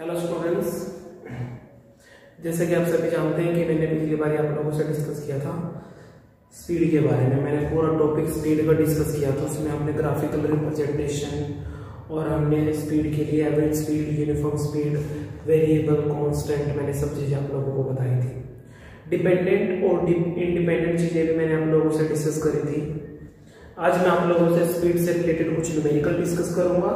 Hello students, जैसे कि आप सभी जानते हैं कि मैंने पिछली बार आप लोगों से डिस्कस किया था स्पीड के बारे में। मैंने पूरा टॉपिक स्पीड का डिस्कस किया था। उसमें हमने ग्राफिकल रिप्रेजेंटेशन और हमने स्पीड के लिए average speed, uniform speed, variable, constant, मैंने सब चीज़ें आप लोगों को बताई थी। डिपेंडेंट और इंडिपेंडेंट चीज़ें भी मैंने आप लोगों से डिस्कस करी थी। आज मैं आप लोगों से स्पीड से रिलेटेड कुछ न्यूमेरिकल डिस्कस करूंगा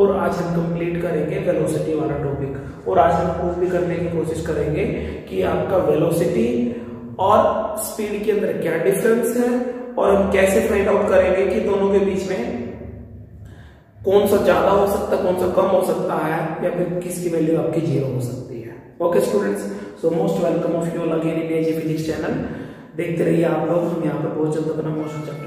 और आज हम कंप्लीट करेंगे वेलोसिटी वाला टॉपिक। और आज हम प्रूव भी करने की कोशिश करेंगे कि आपका वेलोसिटी और स्पीड के अंदर क्या डिफरेंस है और हम कैसे फाइंड आउट करेंगे कि दोनों के बीच में कौन सा ज्यादा हो सकता है, कौन सा कम हो सकता है, या फिर किसकी वैल्यू आपकी जीरो हो सकती है। Okay students, so most welcome of you all again in AG physics channel. देखते रहिए आप लोग, हम यहाँ पर बहुत जल्द अपना motion chapter.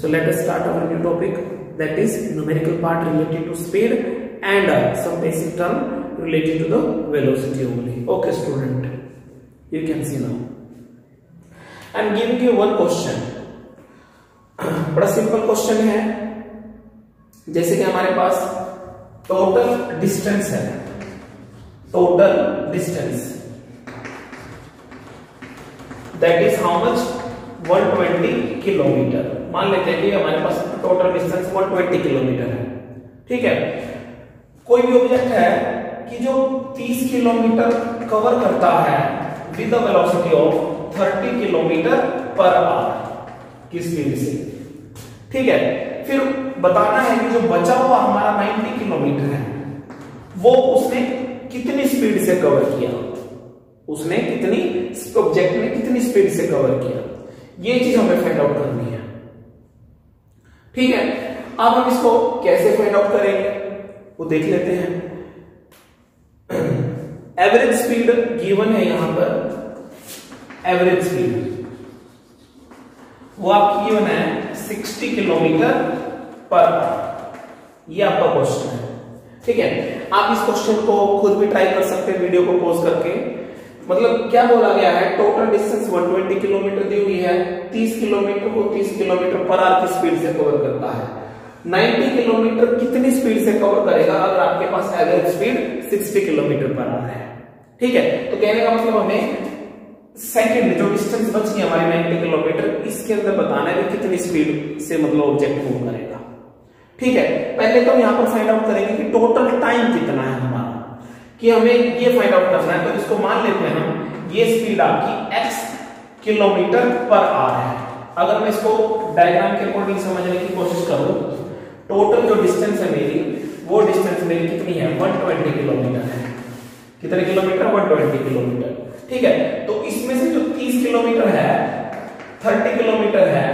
So let us start our new topic, that is numerical part related to speed and some basic term related to the velocity only. Okay student, you can see now. I am giving you one question. बड़ा simple question है। जैसे कि हमारे पास total distance है, total distance, that is how much? 120 kilometre. मान लेते हैं कि हमारे पास टोटल डिस्टेंस 120 किलोमीटर है, ठीक है। कोई भी ऑब्जेक्ट है कि जो 30 किलोमीटर कवर करता है with a velocity of 30 kilometre per hour की स्पीड से, ठीक है। फिर बताना है कि जो बचा हुआ हमारा 90 किलोमीटर है वो उसने कितनी स्पीड से कवर किया, उसने कितनी, ऑब्जेक्ट ने कितनी स्पीड से कवर किया, ये चीज हमें फाइंड आउट करनी है, ठीक है। अब हम इसको कैसे फाइंड आउट करेंगे वो देख लेते हैं। एवरेज स्पीड गिवन है यहां पर, एवरेज स्पीड वो आपकी गिवन है 60 किलोमीटर पर आवर, ये आपका क्वेश्चन है, ठीक है। आप इस क्वेश्चन को खुद भी ट्राई कर सकते हैं वीडियो को पॉज करके। मतलब क्या बोला गया है, टोटल डिस्टेंस 120 किलोमीटर दी हुई है, 30 किलोमीटर को 30 किलोमीटर पर आवर की स्पीड से कवर करता है। 90 किलोमीटर कितनी स्पीड से कवर करेगा अगर आपके पास average speed 60 kilometre per hour है, ठीक है। तो कहने का मतलब हमें सेकंड जो डिस्टेंस बच गया हमारे 90 किलोमीटर, इसके अंदर बताना है कि कितनी स्पीड से मतलब ऑब्जेक्ट मूव करेगा, ठीक है। पहले तो हम यहाँ पर फाइंड आउट करेंगे कि टोटल टाइम कितना है हमारा, कि हमें ये फाइंड आउट करना है। तो इसको मान लेते हैं हम, ये स्पीड आपकी x किलोमीटर पर आवर है। अगर मैं इसको डायग्राम के अकॉर्डिंग समझने की कोशिश करूं, टोटल जो डिस्टेंस है मेरी, वो डिस्टेंस मेरी कितनी है, 120 किलोमीटर है। कितने किलोमीटर, 120 किलोमीटर, ठीक है। तो इसमें से जो 30 किलोमीटर है, 30 किलोमीटर है,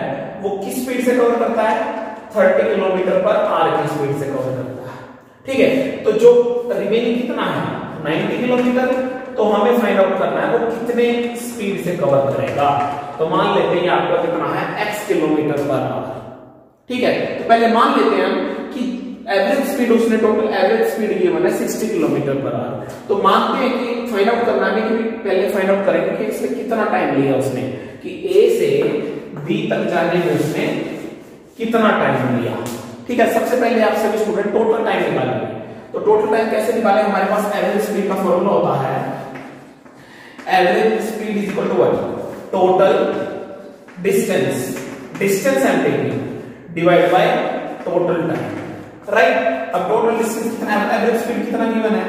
वो किस स्पीड से कवर करता है, 30 किलोमीटर पर आवर की स्पीड से कवर करता है, ठीक है। तो जो रिमेनिंग कितना है, 90 किलोमीटर, तो हमें फाइंड आउट करना है वो कितने स्पीड से कवर करेगा। तो मान लेते हैं आपका कितना है, x किलोमीटर पर आवर, ठीक है। तो पहले मान लेते हैं कि एवरेज स्पीड, उसने टोटल एवरेज स्पीड गिवन है 60 किलोमीटर पर आवर। तो मानते हैं कि फाइंड आउट करना है कि पहले फाइंड आउट करेंगे कि इसने कितना टाइम लिया, उसने कि a से b तक जाने में उसने कितना टाइम लिया, ठीक है। सबसे पहले आप सभी स्टूडेंट टोटल टाइम निकालेंगे। तो टोटल टाइम कैसे निकालें, हमारे पास एवरेज स्पीड का फॉर्मूला होता है, average speed is equal to what, total distance, distance हम लेंगे divide by total time, right. अब टोटल डिस्टेंस कितना है, एवरेज स्पीड कितना गिवन है,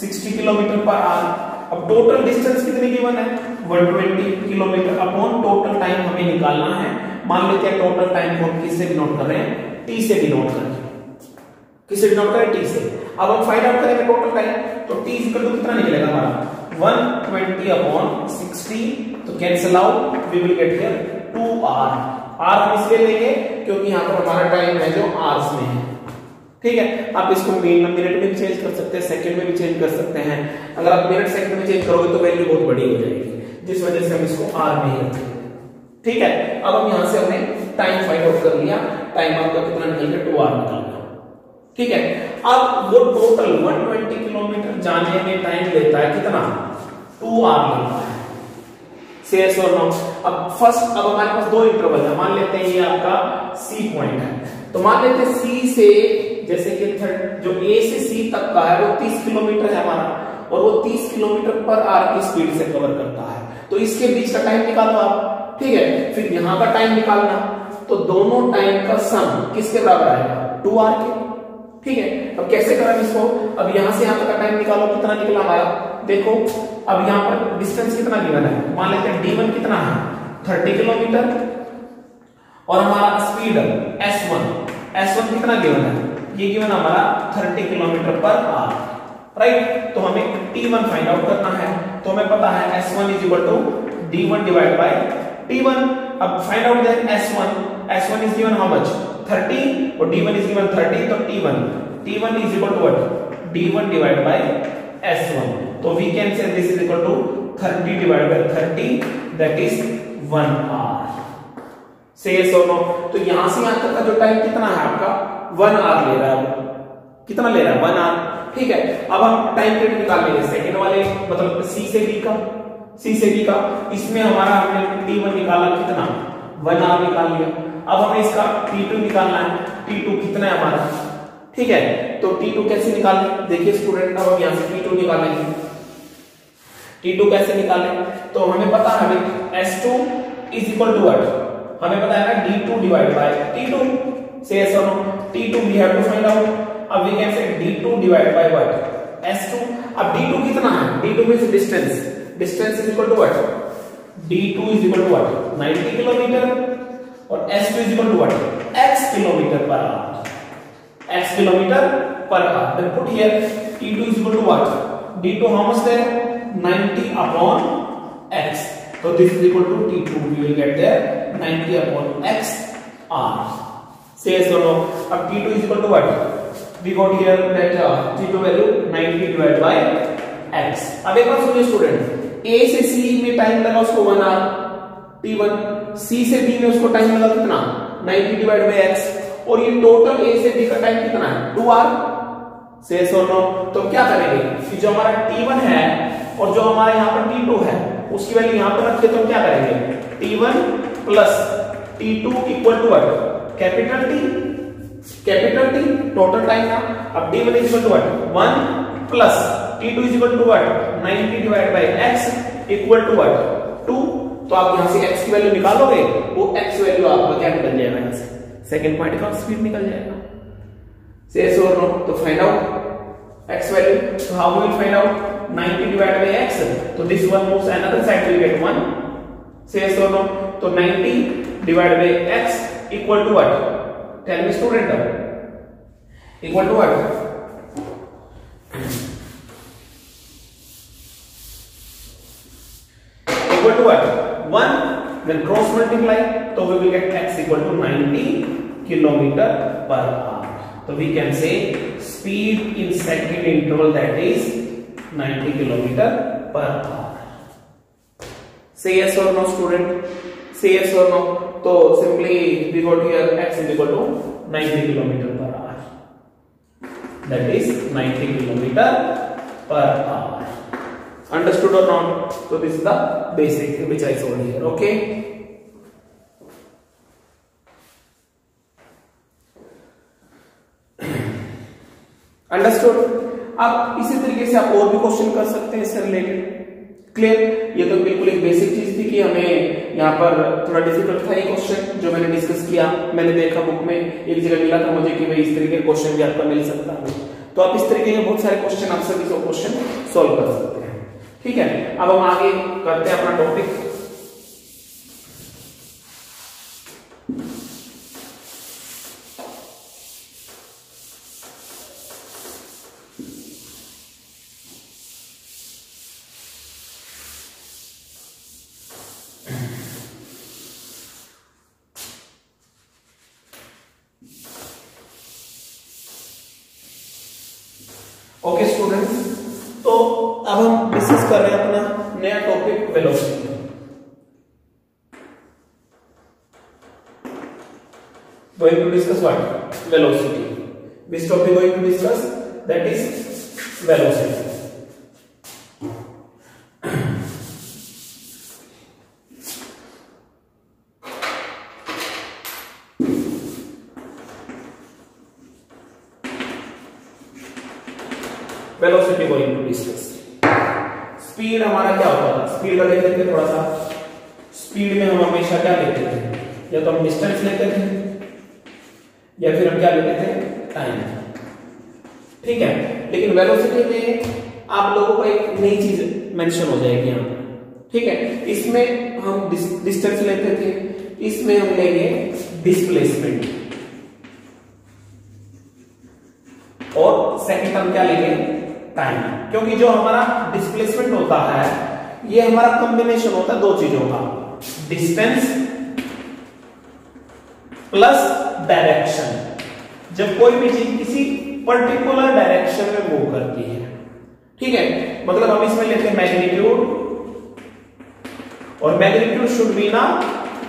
60 किलोमीटर पर आवर। अब टोटल डिस्टेंस कितनी गिवन है, 120 किलोमीटर अपॉन टोटल टाइम हमें निकालना है। मान लेते हैं टोटल टाइम को किससे डिनोट कर रहे हैं, t से डिनोट कर रहे हैं, किससे डिनोट कर रहे हैं, t से। अब हम फाइंड आउट करेंगे टोटल टाइम, तो t इक्वल टू कितना निकलेगा हमारा, 120 अपॉन 60, तो cancel out, we will get here 2r। r हम इसलिए लेंगे क्योंकि यहां पर हमारा टाइम है जो hours में है, ठीक है। आप इसको मिनट में भी चेंज कर सकते हैं, सेकंड में भी चेंज कर सकते हैं। अगर आप मिनट सेकंड में चेंज करोगे तो वैल्यू बहुत बड़ी हो जाएगी, जिस वजह से हम इसको r में ही रखेंगे, ठीक है। अब हम यहां से हमने टाइम फाइंड आउट कर लिया, टाइम आपका कितना निकल गया, 2r निकल गया, ठीक है। अब वो टोटल 120 किलोमीटर जाने में टाइम लेता है कितना, 2 आवर लेता है। से yes और no। अब हमारे पास दो इंटरवल है, मान लेते हैं ये आपका C पॉइंट है, तो मान लेते हैं C से जैसे कि जो A से C तक का है वो 30 किलोमीटर है हमारा, और वो 30 किलोमीटर पर आर की स्पीड से कवर करता है, तो इसके बीच का टाइम निकालो आप, ठीक है, फिर यहां का टाइम निकालना, तो दोनों टाइम का सम किसके बराबर आएगा 2r के, ठीक है। अब कैसे करें इसको, अब यहां से यहां तक का टाइम निकालो, कितना निकला हमारा देखो, अब यहाँ पर डिस्टेंस कितना गिवन है, मान लेते हैं d1 कितना है 30 किलोमीटर और हमारा स्पीड s1 कितना गिवन है, ये गिवन हमारा 30 किलोमीटर पर आवर, राइट। तो हमें t1 फाइंड आउट करना है, तो हमें पता है s1 = d1 / t1। अब find out that s1 is given how much 30 और d1 इज गिवन 30, तो t1 is equal to what d1 / s1, तो we can say this is equal to 30 / 30, that is 1 hour. Say yes और no, तो यहां से यहां तक का जो टाइम कितना है आपका 1 आवर ले रहा है, कितना ले रहा है 1 आवर, ठीक है। अब हम टाइम पीरियड निकालेंगे सेकंड वाले, मतलब C से B का, इसमें हमारा हमने t1 निकाला कितना 1 आवर निकाल लिया, अब हमें इसका t2 निकालना है, t2 कितना है हमारा, ठीक है, तो t2 कैसे निकालें, देखिए स्टूडेंट, अब हम यहां से t2 निकालेंगे, t2 कैसे निकालें, तो हमें पता है s2 is equal to what, हमें पता है d2 / t2। से यस और no, t2 we have to find out, अब we can say d2 / what s2। अब d2 कितना है, d2 means distance is equal to what, d2 is equal to what 90 kilometre और s2 is equal to what x kilometre per hour. Then put here t2 is equal to what, d2 how much there 90 upon x, so this is equal to t2, we will get there 90 upon x r। say yes or no, ab t2 is equal to what we got here, that t2 value 90 / x। ab ek baat suniye student, a se c mein time laga usko 1 hour t1, c se b mein usko time laga kitna 90 / x, aur ye total a se b ka time kitna hai 2 hour। Say yes और no, तो क्या करेंगे, जो हमारा t1 है और जो हमारा यहाँ पर t2 है उसकी वैल्यू यहाँ पर रखे, तो क्या करेंगे t1 + t2 equal to what capital T total time था। अब t1 is equal to what 1 + t2 is equal to what 90 / x equal to what 2। तो आप यहाँ से x की वैल्यू निकालोगे, वो x वैल्यू आपका क्या निकल जाएगा, यहाँ से सेकंड पॉइंट का स्पीड निकल जाएगा। Yes or no, to find out x value, so how we will find out 90 / x, so this one moves another side, we get 1। Say yes or no, so 90 / x equal to what, tell me student, equal to what, equal to what 1, then cross multiply, so we will get x equal to 90 km/h। So we can say speed in second interval, that is 90 km/h. Say yes or no, student. Say yes or no. So simply we got here x is equal to 90 km/h. That is 90 km/h. Understood or not? So this is the basic which I showed here. Okay. Understood. आप इसी तरीके से आप और भी question कर सकते हैं इससे रिलेटेड। क्लियर, ये तो बिल्कुल एक बेसिक चीज थी कि हमें यहाँ पर थोड़ा डिफिकल्ट था ये क्वेश्चन जो मैंने डिस्कस किया, मैंने देखा बुक में एक जगह मिला था मुझे कि भाई इस तरीके के क्वेश्चन भी आपका मिल सकता है, तो आप इस तरीके के बहुत सारे क्वेश्चन आप सभी को क्वेश्चन सोल्व कर सकते हैं, ठीक है। अब हम आगे करते हैं अपना टॉपिक। ओके स्टूडेंट्स, तो अब हम डिस्कस कर रहे हैं अपना नया topic velocity. Going to discuss what velocity, this topic going to discuss that is velocity. Velocity equal to distance. Speed हमारा क्या होता था, स्पीड का लेते थे थोड़ा सा, स्पीड में हम हमेशा क्या लेते थे, या तो हम डिस्टेंस लेते थे या फिर हम क्या लेते थे, टाइम। ठीक है, लेकिन वेलोसिटी में आप लोगों को एक नई चीज मेंशन हो जाएगी यहाँ पर। ठीक है, इसमें हम डिस्टेंस लेते थे, इसमें हम लेंगे डिस्प्लेसमेंट और सेकंड हम क्या लेंगे, टाइम। क्योंकि जो हमारा डिस्प्लेसमेंट होता है ये हमारा कॉम्बिनेशन होता है दो चीजों का, डिस्टेंस प्लस डायरेक्शन। जब कोई भी चीज किसी पर्टिकुलर डायरेक्शन में मूव करती है, ठीक है, मतलब हम इसमें लेते हैं मैग्नीट्यूड, और मैग्नीट्यूड शुड बी ना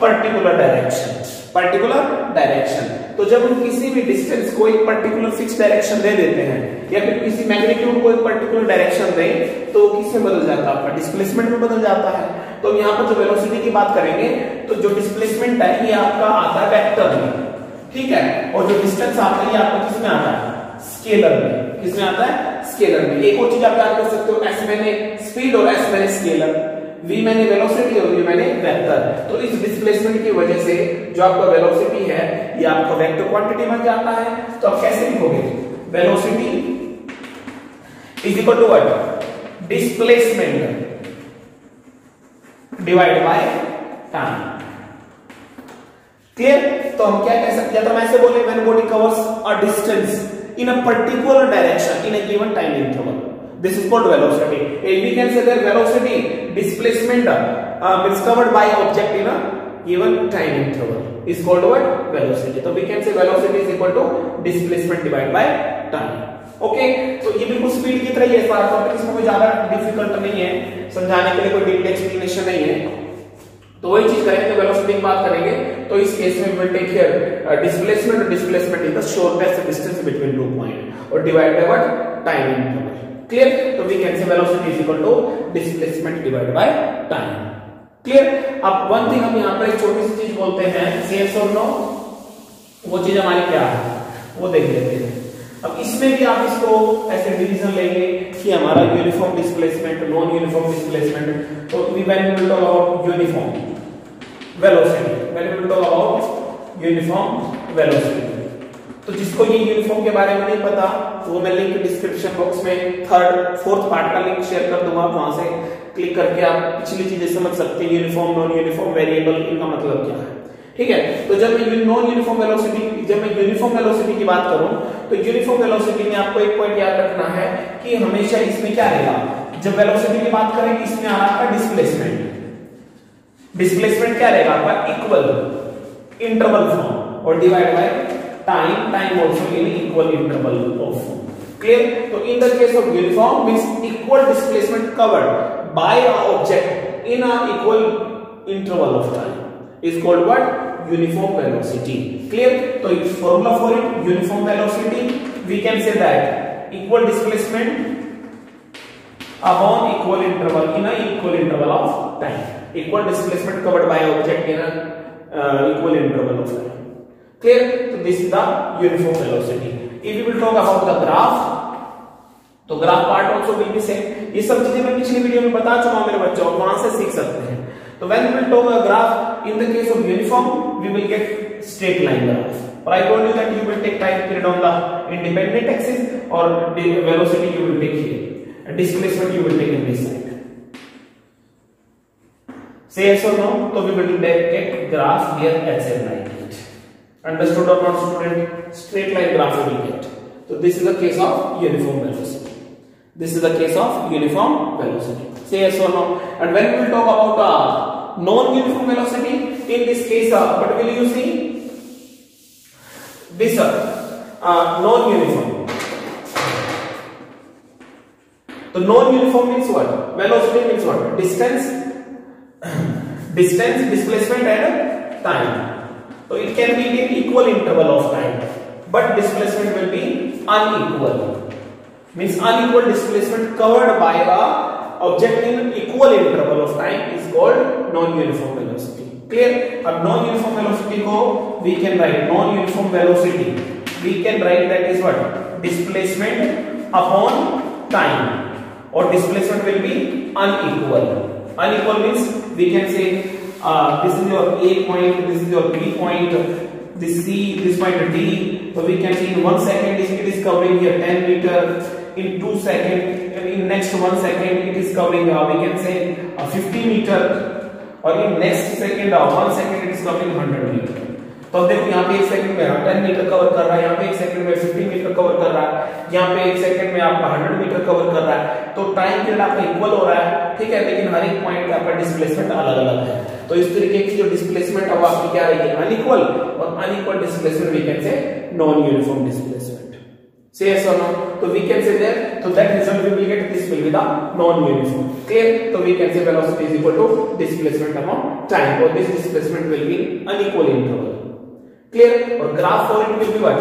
पर्टिकुलर डायरेक्शन, पर्टिकुलर डायरेक्शन। तो जब हम किसी भी डिस्टेंस को एक पर्टिकुलर फिक्स डायरेक्शन दे देते हैं या फिर किसी मैग्नीट्यूड को एक पर्टिकुलर डायरेक्शन दें तो किसमें बदल जाता है, आपका डिस्प्लेसमेंट में बदल जाता है। तो यहाँ पर जो वेलोसिटी की बात करेंगे तो जो डिस्प्लेसमेंट है ये आपका आता है वेक्टर में, ठीक है, और जो डिस्टेंस आता है ये आपको किसमें आता है, स्केलर में। किसमें आता है, स्केलर में। एक और चीज आप याद कर सकते हो, एस मैंने स्पीड और एस मैंने स्केलर, वी मैंने वेलोसिटी और वी मैंने वेक्टर। तो इस डिस्प्लेसमेंट की वजह से जो आपका वेलोसिटी है ये आपका वेक्टर क्वांटिटी बन जाता है। तो आप कैसे लिखोगे, velocity is equal to what, displacement divide by time. Clear? तो हम क्या कह सकते हैं, तो हम ऐसे बोले when body covers a distance in a particular direction in a given time interval, this is called velocity, and we can say that velocity displacement is covered by object in a given time interval is called what, velocity. So we can say velocity is equal to displacement divided by time. Okay, so ये बिल्कुल speed की तरह ही है, इस बार topic इसमें कोई ज्यादा difficult नहीं है, समझाने के लिए कोई डीप एक्सप्लेनेशन नहीं है। तो वही चीज करेंगे, वेलोसिटी की बात करेंगे तो इस केस में will take here displacement, displacement is the shortest distance between two point और divide by what, time interval. Clear? तो we can say velocity is equal to displacement divide by time. Clear? अब one thing हम यहां पर एक छोटी सी चीज बोलते हैं, yes or no, वो चीज हमारी क्या है वो देख लेते हैं। अब इसमें भी आप इसको ऐसे डिवीजन लेंगे कि हमारा uniform displacement, non uniform displacement. तो we when we will talk about uniform velocity, when we will talk about uniform velocity. तो जिसको ये यूनिफॉर्म के बारे में नहीं पता वो मैं लिंक डिस्क्रिप्शन बॉक्स में थर्ड फोर्थ पार्ट का लिंक शेयर कर दूंगा, आप वहां से क्लिक करके आप पिछली चीजें समझ सकते हैं, यूनिफॉर्म नॉन यूनिफॉर्म वेरिएबल इनका मतलब क्या है। ठीक है, तो जब मैं यूनिफॉर्म वेलोसिटी की बात करूं तो यूनिफॉर्म वेलोसिटी में आपको एक पॉइंट याद रखना है कि हमेशा इसमें क्या रहेगा, जब वेलोसिटी की बात करेंगे इसमें आपका डिस्प्लेसमेंट क्या रहेगा, आपका इक्वल इंटरवल फॉर्म और divide by time, time also in equal interval of. Clear? तो in the case of uniform means equal displacement covered by a object in a equal interval of time is called what, uniform velocity. Clear? So its formula for it, uniform velocity, we can say that equal displacement upon equal interval in a equal interval of time, equal displacement covered by object in a equal interval of time. Clear? So this is the uniform velocity. If we will talk about the graph, तो graph part also will be same. ये सब चीजें मैं पिछली video में बता चुका हूं मेरे बच्चों, वहां से सीख सकते हैं। तो when we will talk a graph in the case of uniform we will get straight line graph, और I told you that you will take time period on the independent axis और velocity you will take here, displacement you will take in this side. Say yes और no, तो we will get graph here as a line. Understood और not student? Straight line graph we will gate. तो this is the case of uniform velocity, this is the case of uniform velocity. Say yes or no. And when we will talk about non-uniform velocity, in this case, what will you see? This non-uniform. So non-uniform means what? Velocity means what? Distance, displacement, and time. So it can be in equal interval of time, but displacement will be unequal. Means unequal displacement covered by a object in equal interval of time is called non-uniform velocity. Clear? अब non-uniform velocity को we can write, non-uniform velocity we can write that is what, displacement upon sign or displacement will be unequal. Unequal means we can say this is your A point, this is your B point, this C, this point D. So we can see in 1 second it is covering here 10 meter, in 2 seconds, in next 1 second it is covering we can say 50 meter, or in next second 1 second it is covering 100 meter. तो देखो यहाँ पे 1 second में आप 10 metre cover कर रहा है, यहाँ पे 1 सेकंड में 50 मीटर कवर कर रहा है, यहाँ पे 1 सेकंड में आपका 100 मीटर कवर कर रहा है, तो टाइम पीरियड आपका इक्वल हो रहा है, ठीक है, लेकिन हर एक पॉइंट का आपका डिस्प्लेसमेंट अलग अलग है। तो इस तरीके की जो डिस्प्लेसमेंट अब आपकी क्या रही है, अनइक्वल, और unequal displacement we can say non uniform displacement. Say yes or no? So we can say that. So that result we will get. This will be the non-uniform. Clear? So we can say velocity is equal to displacement amount time. Or this displacement will be unequal interval. Clear? Or graph for it will be what?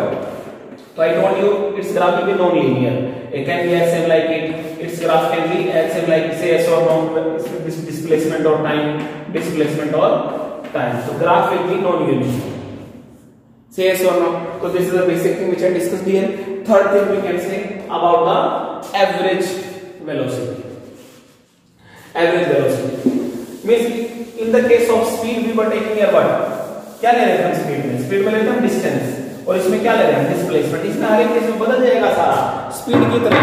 So I told you its graph will be non-linear. It can be as and like it. Its graph can be as and like. Say yes or no? This displacement or time. Displacement or time. So graph will be non-uniform. Say yes or no? So this is the basic thing which I discussed here. Third thing we can say about the average velocity. Average velocity means in the case of speed we were taking here what? क्या ले रहे हैं हम speed में? Speed में लेते हैं distance और इसमें क्या ले रहे हैं displacement. इसमें हर एक केस में बदल जाएगा सारा speed की तरह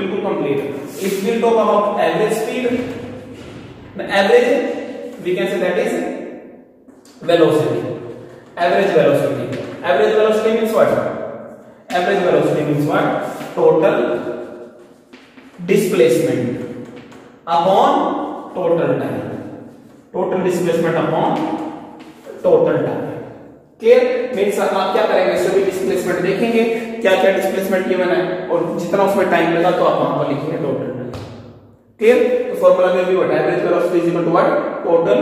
बिल्कुल complete. If we talk about average speed, the average we can say that is velocity. Average velocity. Average velocity means what? Average velocity means what? Total displacement upon total time. Total displacement upon total time. Clear? Means आप क्या करेंगे? सभी displacement देखेंगे, क्या क्या displacement given है और जितना उसमें time लगा तो आप वहाँ पर लिखेंगे total time. Clear? तो formula में भी what? Average velocity is equal to what? Total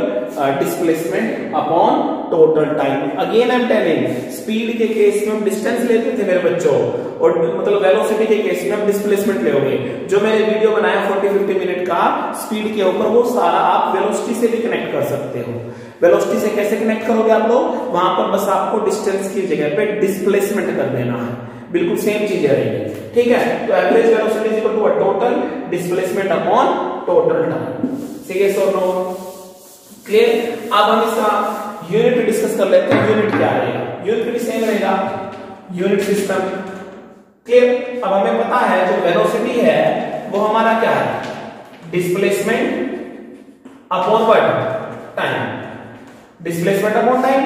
displacement upon total time. Again I am telling, speed के केस में हम डिस्टेंस लेते थे मेरे बच्चों, और मतलब वेलोसिटी के केस में हम डिस्प्लेसमेंट लेओगे। जो मैंने वीडियो बनाया 40-50 मिनट का स्पीड के ऊपर, वो सारा आप वेलोसिटी से भी कनेक्ट कर सकते हो। वेलोसिटी से कैसे कनेक्ट करोगे आप लोग? वहां पर बस आपको डिस्टेंस की जगह पे डिस्प्लेसमेंट कर देना है, बिल्कुल सेम चीज रहेगी, ठीक है। तो average velocity is equal to total displacement upon total time. ठीक है सो नो क्लियर। अब हम इसका यूनिट डिस्कस कर लेते हैं। यूनिट क्या रहेगा? यूनिट भी सेम रहेगा, यूनिट सिस्टम। क्लियर? अब हमें पता है जो वेलोसिटी है वो हमारा क्या है? Displacement upon what? Time. Displacement upon time.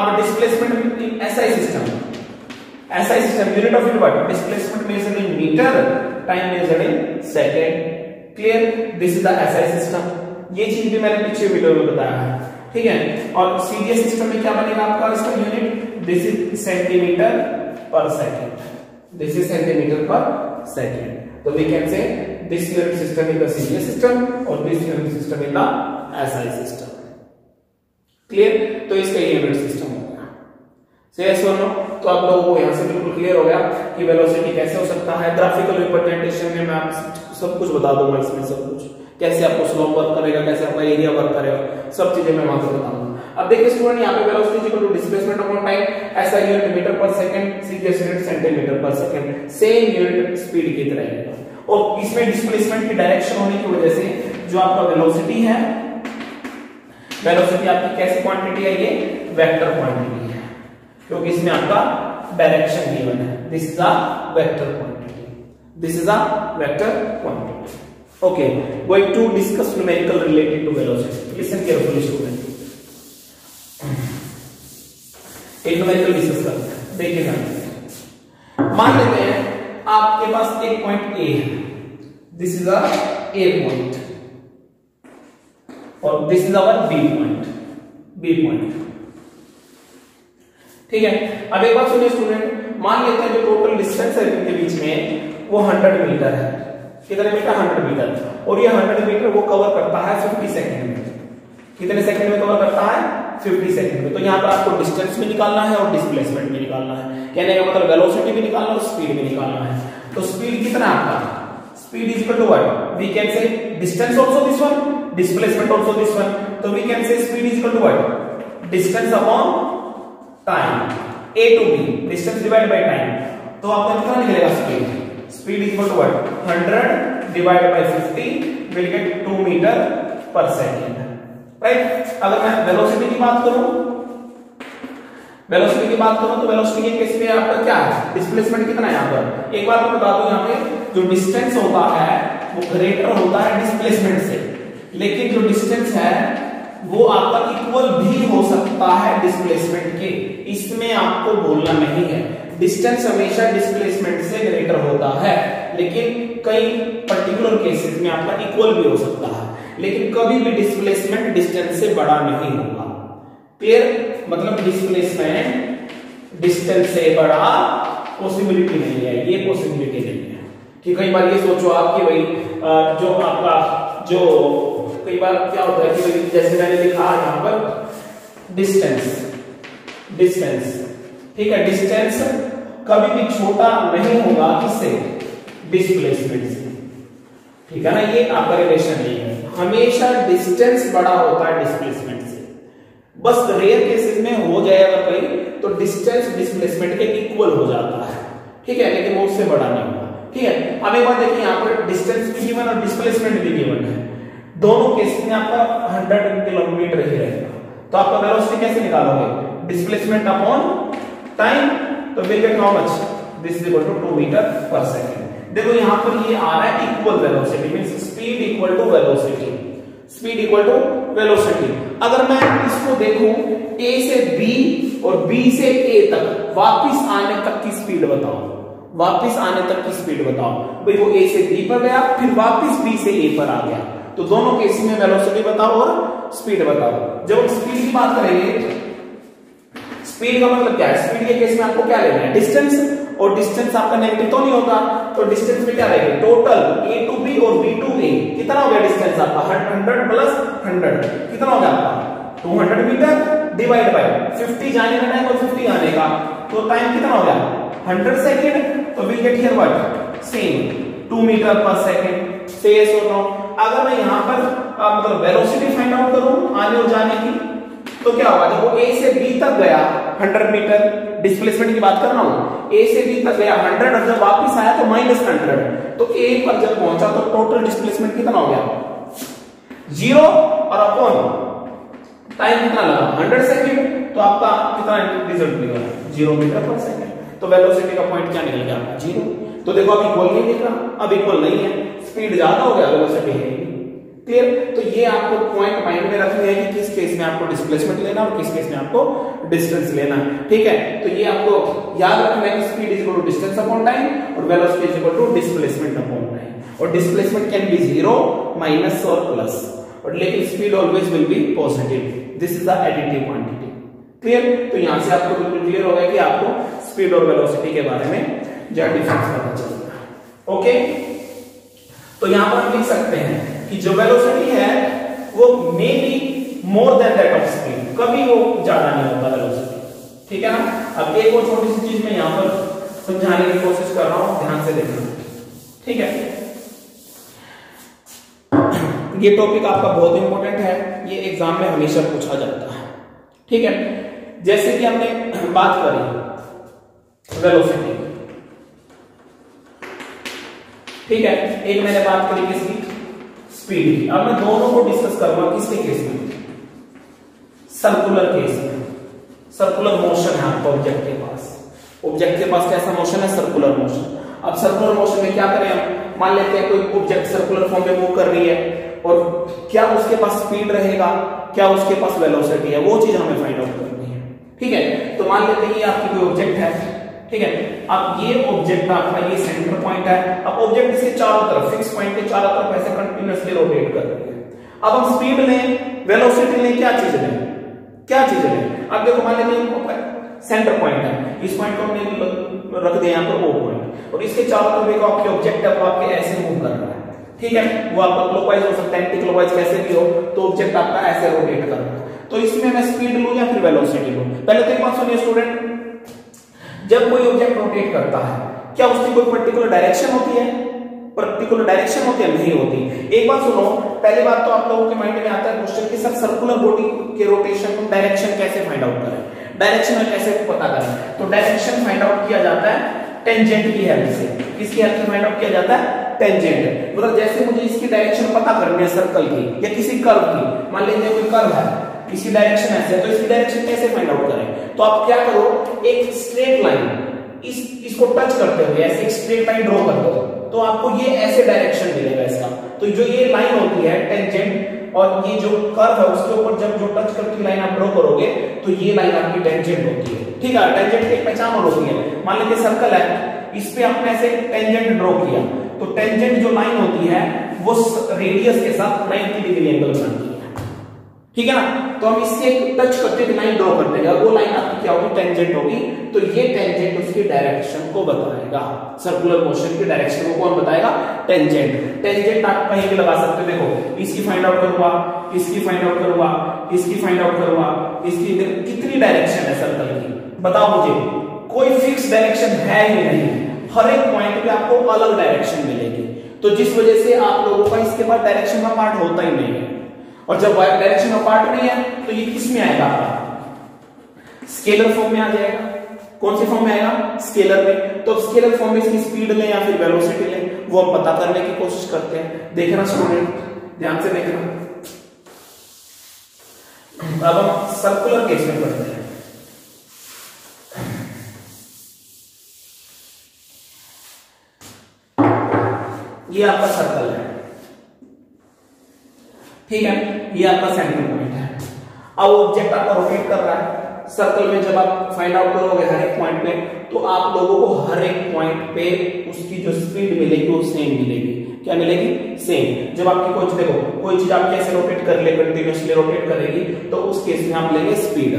अब displacement SI system, SI system unit of it what? Displacement measured in metre, time measured in second. Clear? This is the SI system. ये चीज भी मैंने पिछले वीडियो में बताया है, ठीक है। और सीरियस सिस्टम में क्या बनेगा आपका इसका unit? This is centimetre per second, this is centimetre per second. तो we can say this unit system is the serious system और this unit system is the SI system. Clear? तो इसका unit system होगा। So yes और no? तो आप लोगों को यहां से बिल्कुल क्लियर हो गया कि वेलोसिटी कैसे हो सकता है। ग्राफिकल रिप्रेजेंटेशन में मैं आपको सब कुछ बता दूंगा, इसमें सब कुछ कैसे आपको स्लोप वर्क करेगा, कैसे आपका एरिया वर्क करेगा, सब चीजें मैं वहां से बताऊंगा। अब देखिए स्टूडेंट, यहाँ पे velocity equal to displacement upon time, ऐसा unit metre per second, serious unit centimetre per second, same unit speed की तरह है। और इसमें डिस्प्लेसमेंट की डायरेक्शन होने की वजह से जो आपका वेलोसिटी है, वेलोसिटी आपकी कैसी क्वांटिटी है? ये वेक्टर क्वांटिटी है, क्योंकि इसमें आपका डायरेक्शन गिवन है। This is a vector quantity, this is a vector quantity. Okay, going to discuss numerical related to velocity. Listen carefully student, एक numerical discuss करते हैं। देखिए मान लेते हैं आपके पास एक पॉइंट A है, this is a A point और this is our B point, B point, ठीक है। अब एक बात सुनिए स्टूडेंट, मान लेते हैं जो टोटल डिस्टेंस है इनके बीच में वो 100 मीटर है। कितने मीटर? 100 मीटर। और ये 100 मीटर वो कवर करता है 50 सेकंड में। कितने सेकंड में कवर करता है? 50 सेकंड में। तो यहाँ पर आपको डिस्टेंस भी निकालना है और डिस्प्लेसमेंट भी निकालना है, कहने का मतलब वेलोसिटी भी निकालना है और स्पीड भी निकालना है। तो स्पीड कितना आता है? Speed is equal to what? We can say distance also this one, displacement also this one. तो we can say speed is equal to what? Distance upon time, a to b, distance divided by time. तो आपका कितना निकलेगा speed? Speed is equal to what? 100 divided by 50 will get 2 metre per second, right. अगर मैं velocity की बात करूं, तो वेलोसिटी के केस में आपका क्या है, डिस्प्लेसमेंट कितना है यहाँ पर। एक बार मैं बता दूं, यहाँ पे जो डिस्टेंस होता है वो ग्रेटर होता है डिस्प्लेसमेंट से, लेकिन जो डिस्टेंस है वो आपका इक्वल भी हो सकता है डिस्प्लेसमेंट के। इसमें आपको बोलना नहीं है, डिस्टेंस हमेशा डिस्प्लेसमेंट से ग्रेटर होता है, लेकिन कई पर्टिकुलर केसेस में आपका इक्वल भी हो सकता है, लेकिन कभी भी डिस्प्लेसमेंट डिस्टेंस से बड़ा नहीं होगा। फिर मतलब डिस्प्लेसमेंट डिस्टेंस से बड़ा पॉसिबिलिटी नहीं है, ये पॉसिबिलिटी नहीं है। कि कई बार ये सोचो आप कि भाई जो आपका जो कई बार क्या होता है कि जैसे मैंने लिखा यहाँ पर डिस्टेंस, ठीक है, डिस्टेंस कभी भी छोटा नहीं होगा किससे, डिस्प्लेसमेंट से, ठीक है ना। ये आपका रिलेशन नहीं है, हमेशा डिस्टेंस बड़ा होता है डिस्प्लेसमेंट से। बस रेयर केसेस में हो जाएगा कहीं तो डिस्टेंस डिस्प्लेसमेंट के इक्वल हो जाता है, ठीक है, लेकिन वो उससे बड़ा नहीं होगा, ठीक है। अब एक बार देखिए, यहाँ पर डिस्टेंस भी गिवन और डिस्प्लेसमेंट भी गिवन है, दोनों केस में आपका 100 किलोमीटर ही रहेगा, तो आपका वेलोसिटी कैसे निकालोगे, डिस्प्लेसमेंट अपॉन टाइम, तो will get how much, this is equal to 2 metre per second. देखो यहाँ पर ये आ रहा है equal velocity, means speed equal to velocity, अगर मैं इसको देखूं ए से बी और बी से ए तक वापस आने तक की स्पीड बताओ, भाई वो ए से बी पर गया फिर वापस बी से ए पर आ गया, तो दोनों केस में वेलोसिटी बताओ और स्पीड बताओ। जब स्पीड की बात करेंगे, स्पीड का मतलब क्या है, स्पीड के केस में आपको क्या लेना है, डिस्टेंस, और डिस्टेंस आपका नेगेटिव तो नहीं होता, तो डिस्टेंस में क्या रहेगा, टोटल ए टू बी और बी टू ए कितना हो गया, डिस्टेंस आपका 100 प्लस 100 कितना हो जाता है, 200 मीटर डिवाइड बाय 50 जाने का टाइम और 50 आने का, तो टाइम कितना हो गया, 100 सेकेंड, तो will get here what, same 2 metre per second. Say सोचो अगर मैं यहाँ पर मतलब वेलोसिटी फाइंड आउट करूं आने और जाने की, तो क्या होगा, देखो ए से बी तक गया 100 मीटर, डिस्प्लेसमेंट की बात कर रहा हूं, ए से बी तक गया 100 और जब वापस आया तो -100, तो ए पर जब पहुंचा तो टोटल डिस्प्लेसमेंट कितना हो गया 0 और अपॉन टाइम कितना लगा 100 सेकेंड, तो आपका कितना रिजल्ट निकला 0 मीटर पर सेकेंड। तो वेलोसिटी का पॉइंट क्या निकल गया आपका 0। तो देखो अब इक्वल नहीं दिख रहा, अब इक्वल नहीं है, स्पीड ज्यादा हो गया वेलोसिटी है, क्लियर। तो ये आपको पॉइंट माइंड में रखना है कि किस केस में आपको डिस्प्लेसमेंट लेना और किस केस में आपको डिस्टेंस लेना, ठीक है। तो ये आपको याद रखना है कि speed is equal to distance upon time और velocity is equal to displacement upon time, और डिस्प्लेसमेंट कैन बी 0, माइनस और प्लस, और लेकिन speed always will be positive, this is the additive quantity, clear. तो यहां से आपको बिल्कुल क्लियर होगा कि आपको स्पीड और वेलोसिटी के बारे में डिफरेंस पता चलेगा, ओके। तो यहां पर हम लिख सकते हैं कि जो वेलोसिटी है वो may be more than that of speed, कभी वो ज्यादा नहीं होता वेलोसिटी, ठीक है ना। अब एक और छोटी सी चीज मैं यहां पर समझाने की कोशिश कर रहा हूं, ध्यान से देखना, ठीक है। ये टॉपिक आपका बहुत इंपॉर्टेंट है, ये एग्जाम में हमेशा पूछा जाता है, ठीक है। जैसे कि हमने बात करी वेलोसिटी, ठीक है, एक मैंने बात करी किसकी, स्पीड की। अब मैं दोनों को डिस्कस करूंगा, किसके केस में, सर्कुलर केस में। सर्कुलर मोशन है आपका ऑब्जेक्ट के पास, कैसा मोशन है, सर्कुलर मोशन। अब सर्कुलर मोशन में क्या करें हम, मान लेते हैं कोई ऑब्जेक्ट सर्कुलर फॉर्म में मूव कर रही है, और क्या उसके पास स्पीड रहेगा, क्या उसके पास वेलोसिटी है, वो चीज हमें फाइंड आउट करनी है, ठीक है। तो मान लेते हैं ये आपकी कोई ऑब्जेक्ट है, ठीक है। अब ये ऑब्जेक्ट आपका ये सेंटर पॉइंट है, अब ऑब्जेक्ट इसे चारों तरफ फिक्स पॉइंट के चारों तरफ ऐसे कंटीन्यूअसली रोटेट कर रही है। अब हम स्पीड लें, वेलोसिटी लें, क्या चीज लें, अब देखो मान लेते सेंटर पॉइंट है, इस पॉइंट को हमने रख दिया यहाँ पर वो पॉइंट, और इसके चारों तरफ एक आपके ऑब्जेक्ट है वो आपके ऐसे मूव कर रहा है, ठीक है। वो आपका क्लॉकवाइज हो सकता है, एंटी क्लॉकवाइज कैसे भी हो, तो ऑब्जेक्ट आपका ऐसे रोटेट कर रहा है। तो इसमें मैं स्पीड लूं या फिर वेलोसिटी लूं? पहले तो एक बात सुनिए स्टूडेंट, जब कोई ऑब्जेक्ट रोटेट करता है क्या उसकी कोई पर्टिकुलर डायरेक्शन होती है? नहीं होती। एक बात सुनो, पहली बात तो आप लोगों के माइंड में आता है क्वेश्चन कि सर सर्कुलर बॉडी के रोटेशन को डायरेक्शन कैसे फाइंड आउट करें, डायरेक्शन कैसे पता करें? तो डायरेक्शन फाइंड आउट किया जाता है टेंजेंट की हेल्प से। किसकी हेल्प से माइंड आउट किया जाता है? टेंजेंट। मतलब जैसे मुझे इसकी डायरेक्शन पता करनी है सर्कल की या किसी कर्व की, मान लीजिए कोई कर्व है, इसकी डायरेक्शन ऐसे है, तो इसकी डायरेक्शन कैसे फाइंड आउट करें? तो आप क्या करो, एक स्ट्रेट लाइन इसको टच करते हुए ऐसे स्ट्रेट लाइन ड्रॉ कर दो, तो आपको ये ऐसे डायरेक्शन मिलेगा इसका। तो जो ये लाइन होती है टेंजेंट, और ये जो कर्व है उसके ऊपर जब जो टच करती लाइन आप ड्रॉ करोगे तो ये लाइन आपकी टेंजेंट होती है। ठीक है, टेंजेंट की पहचान और होती है। मान लीजिए सर्कल है, इस पे आपने ऐसे टेंजेंट ड्रॉ किया, तो टेंजेंट जो लाइन होती है वो रेडियस के साथ 90 डिग्री एंगल बनाती है। ठीक है ना, तो हम इससे टच करते हुए लाइन ड्रॉ कर देंगे, वो लाइन आपकी क्या होगी? टेंजेंट होगी। तो ये टेंजेंट उसकी डायरेक्शन को बताएगा, सर्कुलर मोशन की डायरेक्शन को कौन बताएगा? टेंजेंट। टेंजेंट आप कहीं भी लगा सकते हो। देखो इसकी फाइंड आउट करूंगा, इसकी फाइंड आउट करूंगा, इसकी फाइंड आउट करूंगा, इसकी कितनी डायरेक्शन है सर्कल की? बताओ मुझे, कोई फिक्स डायरेक्शन है ही नहीं, हर एक पॉइंट पे आपको अलग डायरेक्शन मिलेगी। तो जिस वजह से आप लोगों का इसके बाद डायरेक्शन का पार्ट होता ही नहीं है, और जब वायर डायरेक्शन का पार्ट नहीं है तो ये किस में आएगा? स्केलर फॉर्म में आ जाएगा। कौन से फॉर्म में आएगा? स्केलर में। तो स्केलर फॉर्म में इसकी स्पीड लें या फिर वेलोसिटी लें, वो हम पता करने की कोशिश करते हैं। देखना स्टूडेंट, ध्यान से देखना। अब हम सर्कुलर केस में पढ़ते हैं। ये आपका सर्कल है, ठीक है, ये आपका सेंटर पॉइंट है। अब ऑब्जेक्ट आपका रोटेट कर रहा है सर्कल में। जब आप फाइंड आउट करोगे हर एक पॉइंट पे, तो आप लोगों को हर एक पॉइंट पे उसकी जो स्पीड मिलेगी वो सेम मिलेगी। क्या मिलेगी? सेम। जब आपकी कोई, देखो कोई चीज आप कैसे रोटेट कर ले, कंटिन्यूअसली रोटेट करेगी, तो उस केस में आप लेंगे स्पीड।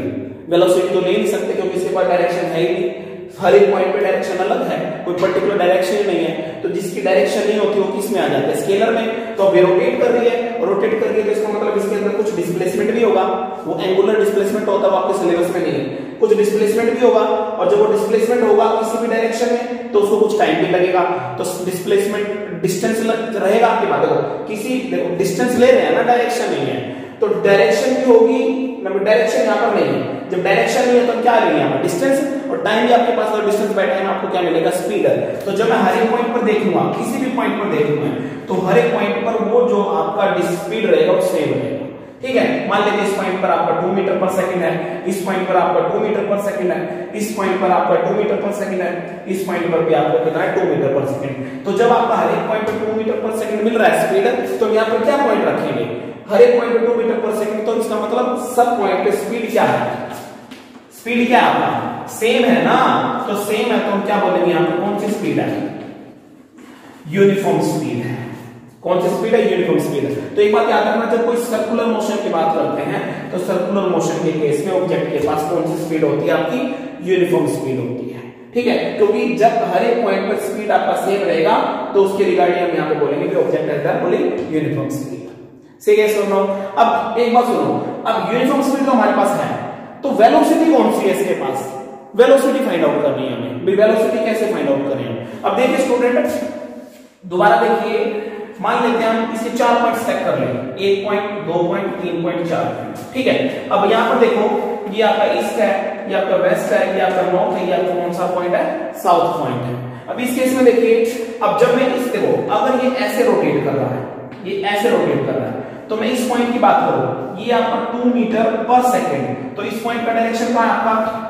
वेलोसिटी तो ले नहीं सकते क्योंकि इसके पास डायरेक्शन है ही नहीं, हर एक पॉइंट पे डायरेक्शन अलग है, कोई पर्टिकुलर डायरेक्शन नहीं है। तो जिसकी डायरेक्शन नहीं होती वो किस में आ जाता है? स्केलर में। तो अब रोटेट कर रही है, और रोटेट कर रही है तो इसका मतलब इसके अंदर कुछ डिस्प्लेसमेंट भी होगा। वो एंगुलर डिस्प्लेसमेंट होता है, वो आपके सिलेबस में नहीं है। कुछ डिस्प्लेसमेंट भी होगा, और जब वो डिस्प्लेसमेंट होगा किसी भी डायरेक्शन में तो उसको कुछ टाइम भी लगेगा। तो डिस्प्लेसमेंट डिस्टेंस रहेगा आपके पास, किसी डिस्टेंस ले रहे हैं ना, डायरेक्शन नहीं है, तो डायरेक्शन भी होगी। डायरेक्शन यहाँ पर नहीं है, जब डायरेक्शन नहीं है तो क्या लेंगे यहाँ पर? डिस्टेंस। और टाइम भी आपके पास, और डिस्टेंस बाय टाइम आपको क्या मिलेगा? स्पीड। तो जब मैं हर एक पॉइंट पर देखूंगा, किसी भी पॉइंट पर देखूंगा, तो हर एक पॉइंट पर वो जो आपका स्पीड रहेगा वो सेम रहेगा। ठीक है, मान लेते इस पॉइंट पर आपका 2 मीटर/सेकंड है, इस पॉइंट पर आपका 2 मीटर/सेकंड है, इस पॉइंट पर आपका 2 मीटर/सेकंड है, इस पॉइंट पर भी आपका कितना है? 2 मीटर/सेकंड। तो जब आपका हर एक पॉइंट पर 2 मीटर/सेकंड मिल रहा है स्पीड, तो यहाँ पर क्या पॉइंट रखेंगे? हर एक पॉइंट 2 मीटर/सेकंड। तो इसका मतलब सब पॉइंट पे स्पीड क्या है? स्पीड क्या है? सेम है ना, तो सेम है तो हम क्या बोलेंगे यहाँ पर? कौन सी स्पीड है? यूनिफॉर्म स्पीड है। कौन सी स्पीड है? यूनिफॉर्म स्पीड है। तो एक बात याद रखना, जब कोई सर्कुलर मोशन की बात करते हैं तो सर्कुलर मोशन के केस में ऑब्जेक्ट के पास कौन सी स्पीड होती है? आपकी यूनिफॉर्म स्पीड होती है। ठीक है, क्योंकि जब हर एक पॉइंट पर स्पीड आपका सेम रहेगा तो उसके रिगार्डिंग हम यहाँ पे बोलेंगे कि ऑब्जेक्ट रहता है बोलेंगे यूनिफॉर्म स्पीड। ठीक है, सुन लो। अब एक बात सुनो, अब यूनिफॉर्म स्पीड तो हमारे पास है, तो वेलोसिटी कौन सी है इसके पास? वेलोसिटी फाइंड आउट करनी है हमें। वेलोसिटी कैसे फाइंड आउट करें हम? अब देखिए स्टूडेंट, दोबारा देखिए, मान लेते हैं हम इसके 4 पॉइंट्स सेट कर लें, 1 पॉइंट 2 पॉइंट 3 पॉइंट 4। ठीक है, अब यहाँ पर देखो, ये आपका ईस्ट है, ये आपका वेस्ट है, ये आपका नॉर्थ है, ये आपका कौन सा पॉइंट है? साउथ पॉइंट है। अब इस केस में देखिए, अब जब मैं इस, देखो अगर ये ऐसे रोटेट कर रहा है, ये ऐसे रोटेट कर रहा है, तो मैं इस पॉइंट की बात करूं, ये आपका 2 मीटर/सेकंड, तो इस पॉइंट का डायरेक्शन कहां है? आपका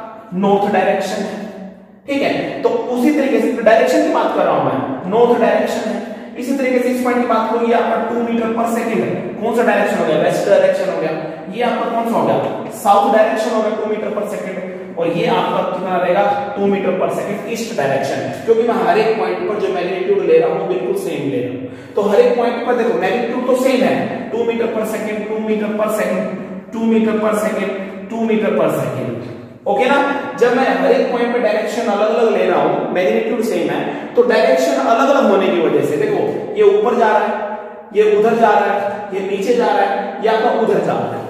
नॉर्थ डायरेक्शन है। ठीक है, तो उसी तरीके से डायरेक्शन की बात कर रहा हूं मैं, नॉर्थ डायरेक्शन है। इसी तरीके से इस पॉइंट की बात करूं, ये आपका 2 मीटर/सेकंड है, कौन सा डायरेक्शन हो गया? वेस्ट डायरेक्शन हो गया। ये आपका कौन सा हो गया? साउथ डायरेक्शन हो गया, 2 मीटर/सेकंड। और ये आपका कितना रहेगा? 2 मीटर/सेकंड ईस्ट डायरेक्शन, क्योंकि मैं हर एक पॉइंट पर जो मैग्नीट्यूड ले रहा हूं बिल्कुल सेम ले रहा हूं। तो हर एक पॉइंट पर देखो मैग्नीट्यूड तो सेम है, 2 metre per second, 2 metre per second, 2 metre per second, 2 metre per second. Okay ना, जब मैं हर एक पॉइंट पे डायरेक्शन अलग अलग ले रहा हूं, मैग्नीट्यूड सेम है, तो डायरेक्शन अलग अलग होने की वजह से देखो ये ऊपर जा रहा है, ये उधर जा रहा है, ये नीचे जा रहा है, या तो उधर जा रहा है।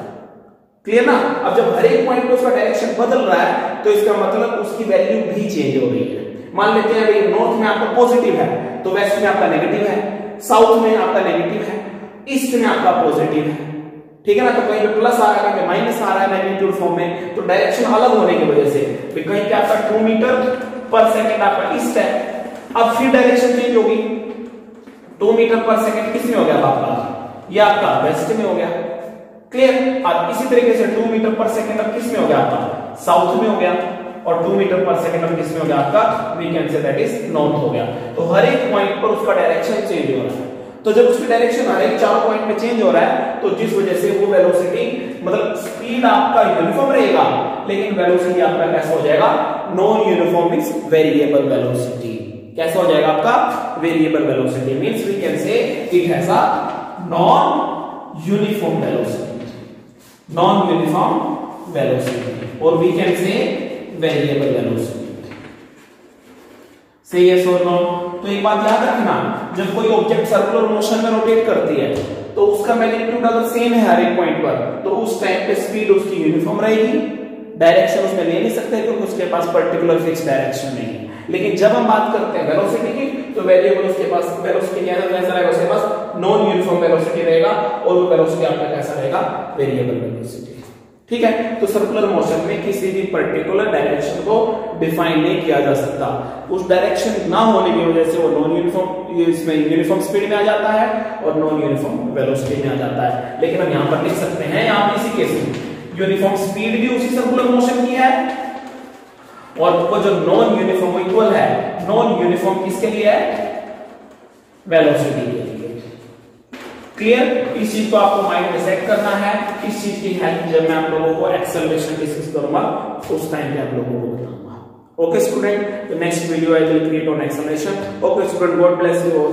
क्लियर ना, अब जब हर एक पॉइंट पे उसका डायरेक्शन बदल रहा है तो इसका मतलब उसकी वैल्यू भी चेंज हो रही है। मान लेते हैं नॉर्थ में आपका पॉजिटिव है तो वेस्ट में आपका नेगेटिव है, साउथ में आपका नेगेटिव है, ईस्ट में आपका पॉजिटिव है। ठीक है ना, तो कहीं पे प्लस आ रहा है, कहीं माइनस आ रहा है मैग्नीट्यूड फॉर्म में, तो डायरेक्शन अलग होने की वजह से कहीं पे आपका 2 मीटर पर सेकेंड आपका ईस्ट है। अब फिर डायरेक्शन चेंज होगी, 2 मीटर पर सेकेंड किसमें हो गया आपका, ये आपका वेस्ट में हो गया, क्लियर। अब इसी तरीके से 2 मीटर पर सेकेंड अब किसमें हो गया आपका, साउथ में हो गया, और 2 मीटर पर सेकेंड अब किसमें हो गया आपका, we can say that is north हो गया। तो हर एक पॉइंट पर उसका डायरेक्शन चेंज हो रहा है। तो जब उसकी डायरेक्शन हर एक 4 पॉइंट में चेंज हो रहा है, तो जिस वजह से वो वेलोसिटी मतलब स्पीड आपका यूनिफॉर्म रहेगा, लेकिन वेलोसिटी आपका कैसा हो जाएगा, non uniform means variable velocity. कैसा हो जाएगा आपका, variable velocity means we can say it has a non uniform velocity, non uniform velocity, और we can say variable velocity. सही है सो नो। तो एक बात याद रखना, जब कोई ऑब्जेक्ट सर्कुलर मोशन में रोटेट करती है तो उसका मैग्नीट्यूड अगर सेम है हर एक पॉइंट पर, तो उस टाइम पे स्पीड उसकी यूनिफॉर्म रहेगी, डायरेक्शन उसमें ले नहीं सकते क्योंकि उसके पास पर्टिकुलर फिक्स डायरेक्शन नहीं है। लेकिन जब हम बात करते हैं वेलोसिटी की, तो वेरिएबल उसके पास वेलोसिटी क्या रहेगा, उसके पास नॉन यूनिफॉर्म वेलोसिटी रहेगा, और वो वेलोसिटी आपका कैसा रहेगा, वेरिएबल वेलोसिटी। ठीक है। तो सर्कुलर मोशन में किसी भी पर्टिकुलर डायरेक्शन को डिफाइन नहीं किया जा सकता, उस डायरेक्शन ना होने की वजह से वो नॉन यूनिफॉर्म इसमें यूनिफॉर्म स्पीड में आ जाता है और नॉन यूनिफॉर्म वेलोसिटी में आ जाता है। लेकिन हम यहाँ पर लिख सकते हैं, यहाँ इसी केस में यूनिफॉर्म स्पीड भी उसी सर्कुलर मोशन की है, और वो जो नॉन यूनिफॉर्म इक्वल है, नॉन यूनिफॉर्म किसके लिए है, वेलोसिटी के लिए। क्लियर। इस चीज को आपको माइंड में सेट करना है, इस चीज की हेल्प जब मैं आप लोगों को एक्सेलरेशन डिस्कस करूंगा उस टाइम पे आप लोगों को बताऊंगा। Okay student, next video I will create on acceleration. Okay student, God bless you.